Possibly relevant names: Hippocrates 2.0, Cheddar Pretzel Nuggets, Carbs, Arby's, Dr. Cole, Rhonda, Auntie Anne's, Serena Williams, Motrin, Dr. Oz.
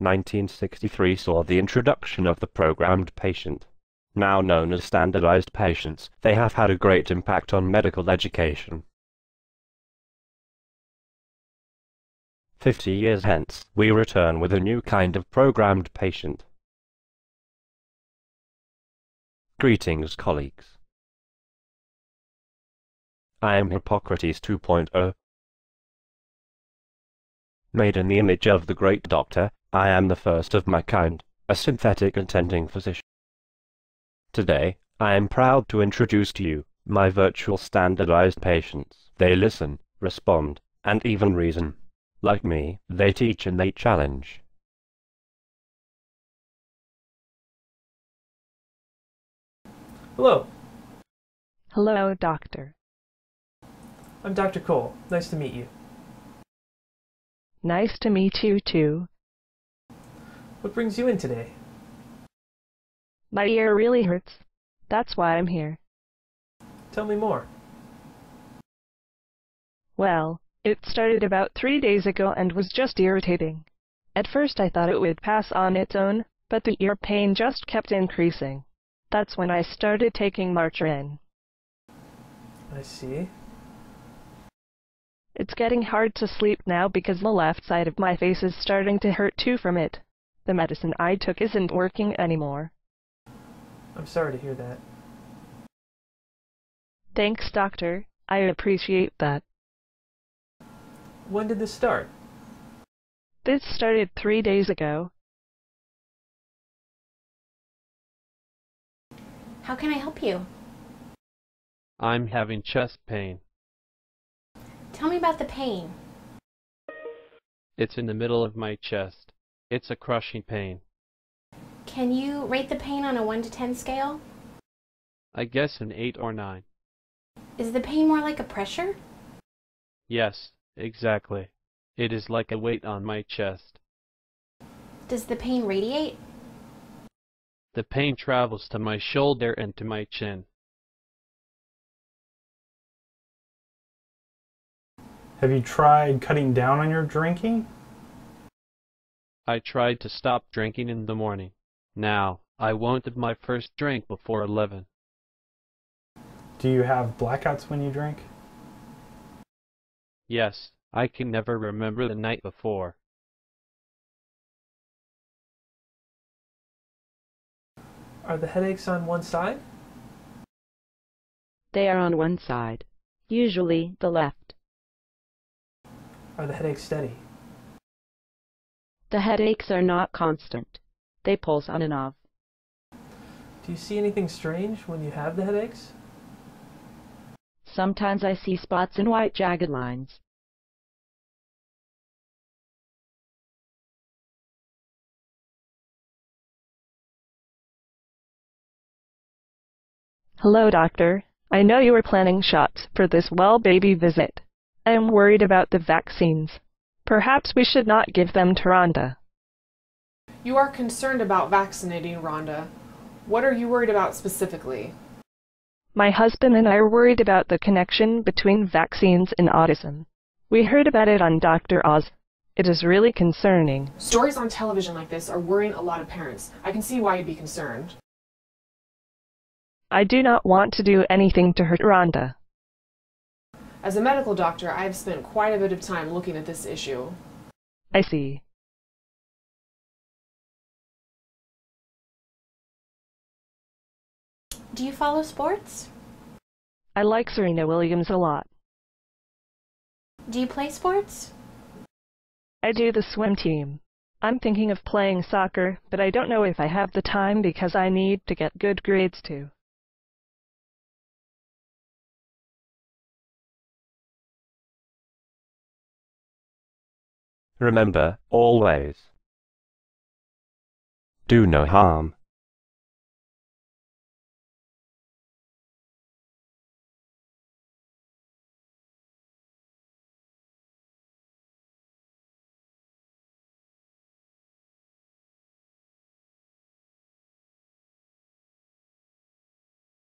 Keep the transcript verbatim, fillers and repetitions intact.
nineteen sixty-three saw the introduction of the programmed patient, now known as standardized patients. They have had a great impact on medical education. Fifty years hence, we return with a new kind of programmed patient. Greetings, colleagues. I am Hippocrates two point oh. Made in the image of the great doctor, I am the first of my kind, a synthetic attending physician. Today, I am proud to introduce to you my virtual standardized patients. They listen, respond, and even reason. Like me, they teach and they challenge. Hello. Hello, doctor. I'm Doctor Cole. Nice to meet you. Nice to meet you, too. What brings you in today? My ear really hurts. That's why I'm here. Tell me more. Well, it started about three days ago and was just irritating. At first I thought it would pass on its own, but the ear pain just kept increasing. That's when I started taking Motrin. I see. It's getting hard to sleep now because the left side of my face is starting to hurt too from it. The medicine I took isn't working anymore. I'm sorry to hear that. Thanks, doctor. I appreciate that. When did this start? This started three days ago. How can I help you? I'm having chest pain. Tell me about the pain. It's in the middle of my chest. It's a crushing pain. Can you rate the pain on a one to ten scale? I guess an eight or nine. Is the pain more like a pressure? Yes, exactly. It is like a weight on my chest. Does the pain radiate? The pain travels to my shoulder and to my chin. Have you tried cutting down on your drinking? I tried to stop drinking in the morning. Now, I won't have my first drink before eleven. Do you have blackouts when you drink? Yes, I can never remember the night before. Are the headaches on one side? They are on one side, usually the left. Are the headaches steady? The headaches are not constant. They pulse on and off. Do you see anything strange when you have the headaches? Sometimes I see spots and white jagged lines. Hello, doctor. I know you were planning shots for this well baby visit. I am worried about the vaccines. Perhaps we should not give them to Rhonda. You are concerned about vaccinating Rhonda. What are you worried about specifically? My husband and I are worried about the connection between vaccines and autism. We heard about it on Doctor Oz. It is really concerning. Stories on television like this are worrying a lot of parents. I can see why you'd be concerned. I do not want to do anything to hurt Rhonda. As a medical doctor, I have spent quite a bit of time looking at this issue. I see. Do you follow sports? I like Serena Williams a lot. Do you play sports? I do the swim team. I'm thinking of playing soccer, but I don't know if I have the time because I need to get good grades too. Remember, always do no harm.